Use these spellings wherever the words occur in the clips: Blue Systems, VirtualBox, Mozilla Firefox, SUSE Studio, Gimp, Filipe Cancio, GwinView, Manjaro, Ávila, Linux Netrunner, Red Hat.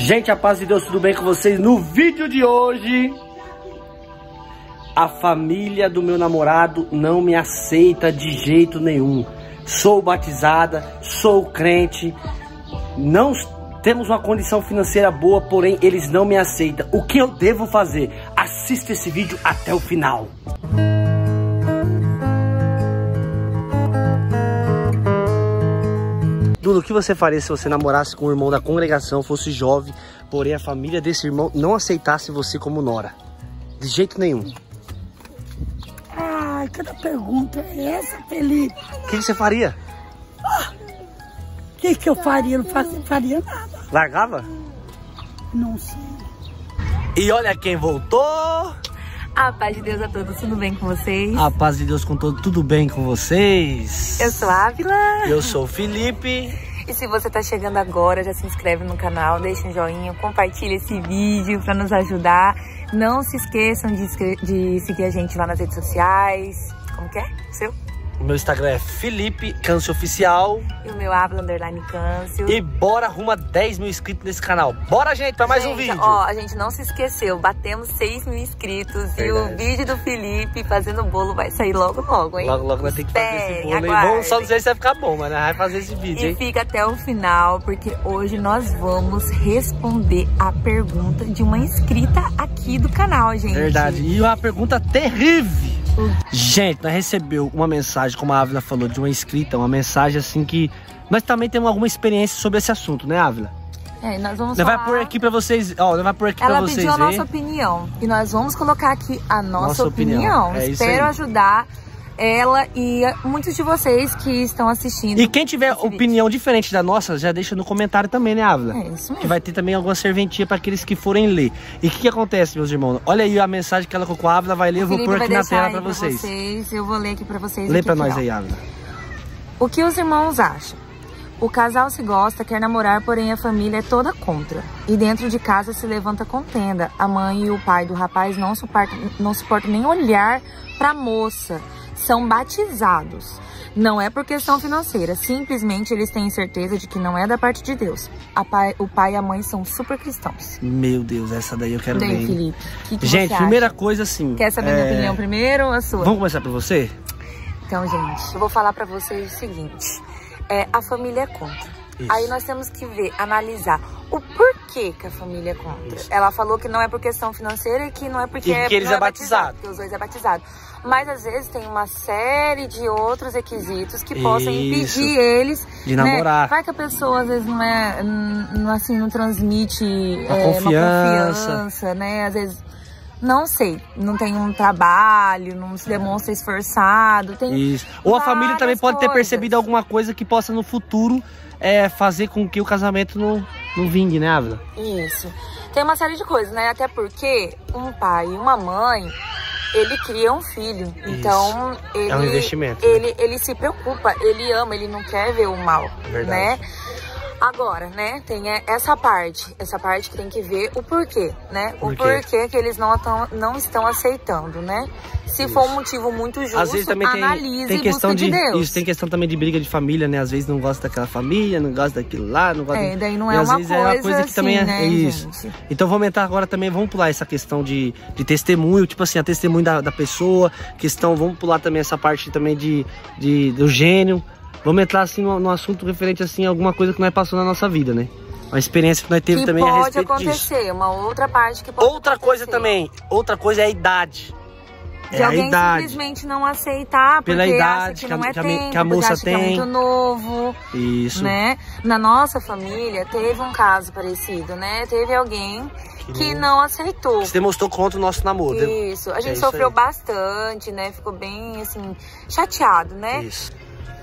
Gente, a paz de Deus, tudo bem com vocês? No vídeo de hoje, a família do meu namorado não me aceita de jeito nenhum. Sou batizada, sou crente, não temos uma condição financeira boa, porém eles não me aceitam. O que eu devo fazer? Assista esse vídeo até o final. Dudu, o que você faria se você namorasse com um irmão da congregação, fosse jovem, porém a família desse irmão não aceitasse você como nora? De jeito nenhum. Ai, que pergunta é essa, Felipe? O que você faria? O que eu faria? Não faria nada. Largava? Não sei. E olha quem voltou! A paz de Deus a todos, tudo bem com vocês? A paz de Deus com todos, tudo bem com vocês? Eu sou a Ávila. Eu sou o Felipe. E se você tá chegando agora, já se inscreve no canal, deixa um joinha, compartilha esse vídeo pra nos ajudar. Não se esqueçam de seguir a gente lá nas redes sociais. Como que é? Seu? O meu Instagram é Filipe Cancio Oficial. E o meu @_Cancio. E bora arruma 10 mil inscritos nesse canal. Bora, gente, pra mais um vídeo. Ó, a gente não se esqueceu. Batemos 6 mil inscritos. Verdade. E o vídeo do Felipe fazendo bolo vai sair logo, logo, hein? Logo, logo vai ter que fazer esse bolo. Aguardem. E bom, só não sei se vai ficar bom, mas vai fazer esse vídeo, hein? E fica até o final, porque hoje nós vamos responder a pergunta de uma inscrita aqui do canal, gente. Verdade. E uma pergunta terrível. Gente, nós recebeu uma mensagem, como a Ávila falou, de uma inscrita, uma mensagem assim que... Nós também temos alguma experiência sobre esse assunto, né, Ávila? É, nós vamos falar... Vai por aqui pra vocês, ó, vai por aqui pra vocês verem. Ela pediu a nossa opinião e nós vamos colocar aqui a nossa opinião. É isso aí. Espero ajudar ela e muitos de vocês que estão assistindo. E quem tiver opinião diferente da nossa, já deixa no comentário também, né, Ávila? É isso mesmo. Que vai ter também alguma serventia para aqueles que forem ler. E o que acontece, meus irmãos? Olha aí a mensagem que ela colocou, a Ávila vai ler, eu vou pôr aqui na tela para vocês. Eu vou ler aqui para vocês. Lê para nós aí, Ávila. O que os irmãos acham? O casal se gosta, quer namorar, porém a família é toda contra. E dentro de casa se levanta contenda. A mãe e o pai do rapaz não suportam nem olhar para a moça. São batizados. Não é por questão financeira. Simplesmente eles têm certeza de que não é da parte de Deus. O pai e a mãe são super cristãos. Meu Deus, essa daí eu quero ver. Felipe, que gente, primeira coisa assim... Quer saber minha opinião primeiro ou a sua? Vamos começar por você? Então, gente, eu vou falar pra vocês o seguinte. A família é contra. Isso. Aí nós temos que ver, analisar o porquê que a família é contra. Isso. Ela falou que não é por questão financeira e que não é porque eles é batizado. Porque os dois é batizado. Mas às vezes tem uma série de outros requisitos que possam impedir eles de namorar. Né? Vai que a pessoa às vezes não transmite uma confiança, né? Às vezes não sei, não tem um trabalho, não se demonstra esforçado. Tem isso. Ou a família também pode ter percebido alguma coisa que possa no futuro fazer com que o casamento não vingue, né, Ávila? Isso. Tem uma série de coisas, né? Até porque um pai e uma mãe, ele cria um filho. Isso. Então, ele, é um investimento, né? ele se preocupa, ele ama, ele não quer ver o mal, né? Agora, né, tem essa parte que tem que ver o porquê, né? O porquê que eles não estão aceitando, né? Se for um motivo muito justo, às vezes também analise e busca de Deus. Isso, tem questão também de briga de família, né? Às vezes não gosta daquela família, não gosta daquilo lá, não gosta... daí não é uma coisa assim, né, às vezes é uma coisa que também é isso. Então vamos entrar agora também, vamos pular essa questão de testemunho, tipo assim, a testemunho da pessoa, questão, vamos pular também essa parte também do gênio. Vamos entrar assim num assunto referente assim, a alguma coisa que nós passamos na nossa vida, né? Uma experiência que nós teve também a respeito disso. Pode acontecer, uma outra parte que pode acontecer. Outra coisa também, outra coisa é a idade. De alguém simplesmente não aceitar porque acha que não é tempo, que a moça tem, que é muito novo. Isso. Né? Na nossa família teve um caso parecido, né? Teve alguém que não aceitou. Se demonstrou contra o nosso namoro. Isso. A gente sofreu bastante, né? Ficou bem assim chateado, né? Isso.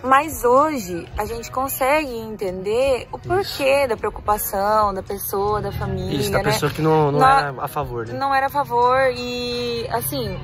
Mas hoje a gente consegue entender o porquê da preocupação da pessoa, da família, isso, da pessoa que não era a favor, né? Não era a favor e, assim,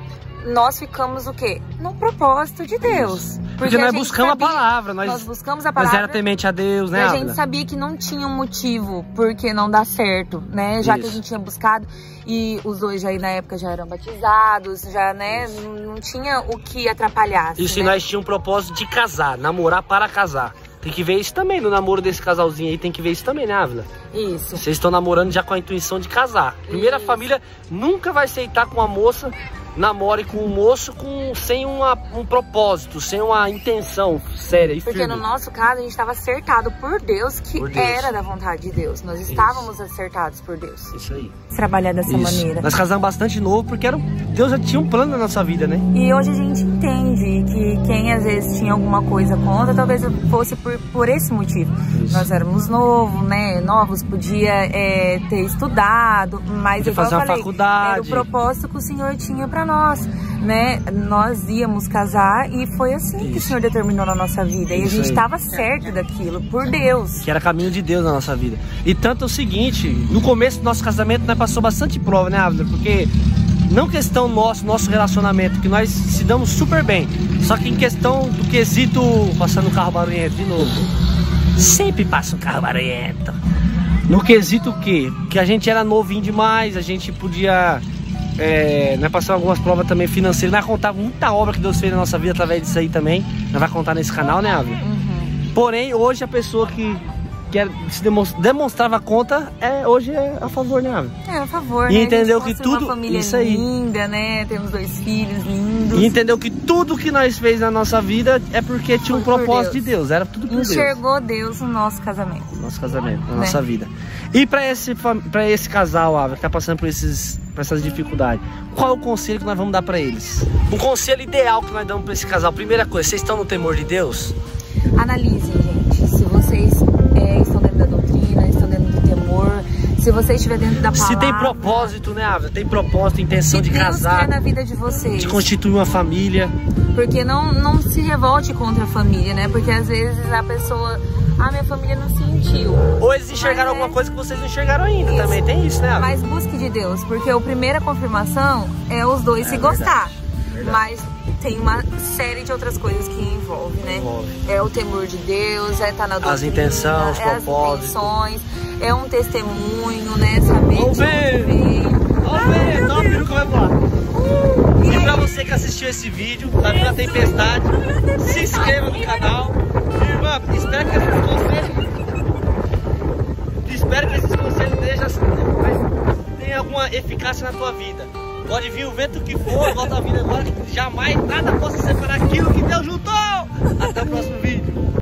nós ficamos o quê? No propósito de Deus. Porque nós buscamos a palavra. Nós buscamos a palavra. Mas era temente a Deus, né, Ávila? A gente sabia que não tinha um motivo porque não dar certo, né? Já que a gente tinha buscado e os dois aí na época já eram batizados, já, né? Não tinha o que atrapalhar. Isso, né? E nós tínhamos um propósito de casar, namorar para casar. Tem que ver isso também no namoro desse casalzinho aí, tem que ver isso também, né, Ávila? Isso. Vocês estão namorando já com a intuição de casar. Primeira isso. Família nunca vai aceitar com a moça, namore com um moço sem um propósito, sem uma intenção séria e firme. Porque no nosso caso, a gente estava acertado por Deus, era da vontade de Deus. Nós estávamos acertados por Deus. Isso aí. Trabalhar dessa maneira. Nós casamos bastante novo, porque Deus já tinha um plano na nossa vida, né? E hoje a gente entende que quem às vezes tinha alguma coisa contra, talvez fosse por esse motivo. Isso. Nós éramos novos, né? Novos, podia ter estudado, mas eu falei, faculdade. Era o propósito que o Senhor tinha pra nós, né? Nós íamos casar e foi assim que o Senhor determinou na nossa vida. E a gente estava certo daquilo, por Deus. Que era caminho de Deus na nossa vida. E tanto é o seguinte, no começo do nosso casamento nós passou bastante prova, né, Ávila? Porque não questão nosso relacionamento, que nós se damos super bem. Só que em questão do quesito, passando um carro barulhento de novo. Sempre passa um carro barulhento. No quesito o quê? Que a gente era novinho demais, a gente podia... nós passamos algumas provas também financeiras. Nós contava muita obra que Deus fez na nossa vida através disso aí também. Nós vai contar nesse canal, né, Ávila? Uhum. Porém, hoje a pessoa que se demonstrava contra, hoje é a favor, né, Ávila? É a favor, né? E entendeu que tudo... Uma família isso aí. Linda, né? Temos 2 filhos lindos. E entendeu que tudo que nós fez na nossa vida é porque tinha um propósito de Deus. Era tudo por Deus. Enxergou Deus no nosso casamento. No nosso casamento, na nossa vida. E pra esse casal, Ávila, que tá passando por essas dificuldades, qual é o conselho que nós vamos dar pra eles? O conselho ideal que nós damos pra esse casal, primeira coisa, vocês estão no temor de Deus? Analisem, gente, se vocês estão dentro da doutrina, estão dentro do temor, se você estiver dentro da palavra. Se tem propósito, né, Ávila? Tem propósito, intenção de casar. Na vida de vocês. De constituir uma família. Porque não se revolte contra a família, né? Porque às vezes a pessoa... minha família não sentiu. Ou eles enxergaram alguma coisa que vocês não enxergaram ainda. Isso. Também tem isso, né, Ávila? Mas busque de Deus, porque a primeira confirmação é os dois se gostar. Verdade. Mas tem uma série de outras coisas que envolve, né? É o temor de Deus, estar na doutrina, as intenções, as propósitos. É um testemunho, né? Saber de ouvir. Não, peruca vai voar. E pra você que assistiu esse vídeo, tá vindo a tempestade, se inscreva no canal. Irmã, espero que esses conselhos tenham alguma eficácia na tua vida. Pode vir o vento que for, volta a vida agora, que jamais nada possa separar aquilo que Deus juntou. Até o próximo vídeo.